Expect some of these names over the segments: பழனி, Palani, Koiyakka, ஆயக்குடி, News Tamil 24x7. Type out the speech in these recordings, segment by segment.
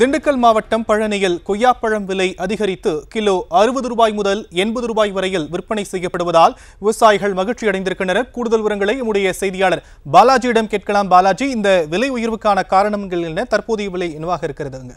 திண்டுக்கல் மாவட்டம் பழனியில் கொய்யாப்பழம் விலை அதிகரித்து கிலோ 60 ரூபாய் முதல் 80 ரூபாய் வரையில் விற்பனை செய்யப்படுவதால் விவசாயிகள் மகிழ்ச்சி அடைந்திருக்கின்றனர். கூடுதல் விவரங்களை நம்முடைய செய்தியாளர் பாலாஜியிடம் கேட்கலாம். பாலாஜி, இந்த விலை உயர்வுக்கான காரணங்கள் என்ன? தற்போதைய விலை என்னவாக இருக்கிறதுங்க?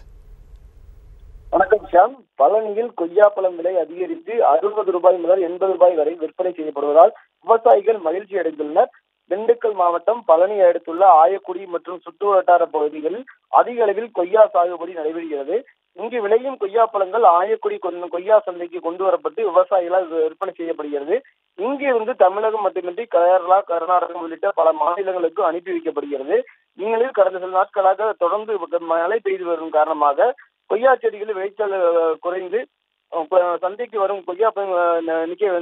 வணக்கம் சாம். பழனியில் கொய்யாப்பழம் விலை அதிகரித்து 60 ரூபாய் முதல் 80 ரூபாய் வரை விற்பனை செய்யப்படுவதால் விவசாயிகள் மகிழ்ச்சி அடைந்துள்ளனர். திண்டுக்கல் மாவட்டம் பழனியை அடுத்துள்ள ஆயக்குடி மற்றும் சுற்றுவட்டார பகுதிகளில் அதிக அளவில் கொய்யா சாகுபடி நடைபெறுகிறது. இங்கு விளையும் கொய்யா பழங்கள் ஆயக்குடி கொய்யா சந்தைக்கு கொண்டு வரப்பட்டு விவசாயிகளால் விற்பனை செய்யப்படுகிறது. இங்கிருந்து தமிழகம் மட்டுமின்றி கேரளா, கர்நாடகம் உள்ளிட்ட பல மாநிலங்களுக்கு அனுப்பி வைக்கப்படுகிறது. இந்நிலையில் கடந்த சில நாட்களாக தொடர்ந்து மழை பெய்து வரும் காரணமாக கொய்யா செடிகளில் விளைச்சல் குறைந்து சந்தைக்கு வரும் கொய்யா பழங்கள் எண்ணிக்கை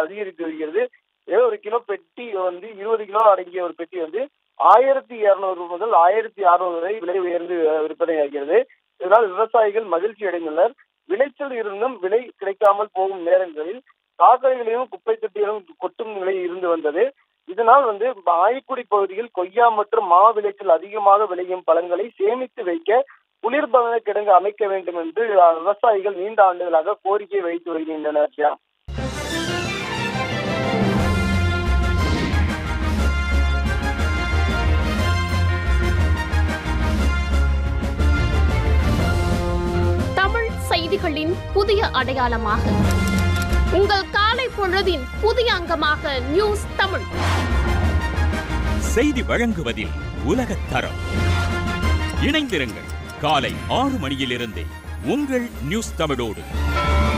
அதிகரித்து வருகிறது. ஒரு கிலோ பெட்டி 20 கிலோ அடங்கிய ஒரு பெட்டி 1200 முதல் 1600 வரை விலை உயர்ந்து விற்பனையாகிறது. இதனால் விவசாயிகள் மகிழ்ச்சி அடைந்துள்ளனர். விளைச்சல் இருந்தும் விலை கிடைக்காமல் போகும் நேரங்களில் சாக்கடைகளையும் குப்பை தொட்டிகளும் கொட்டும் நிலை இருந்து வந்தது. இதனால் ஆயக்குடி பகுதியில் கொய்யா மற்றும் மா விளைச்சல் அதிகமாக விளையும் பழங்களை சேமித்து வைக்க குளிர்பதன கிடங்கு அமைக்க வேண்டும் என்று விவசாயிகள் நீண்ட ஆண்டுகளாக கோரிக்கை வைத்து வருகின்றனர். செய்திகளின் புதிய அடையாளமாக உங்கள் காலை பொழுதின் புதிய அங்கமாக நியூஸ் தமிழ். செய்தி வழங்குவதில் உலகத்தரம். இணைந்திருங்கள் காலை 6 மணியிலிருந்து உங்கள் நியூஸ் தமிழோடு.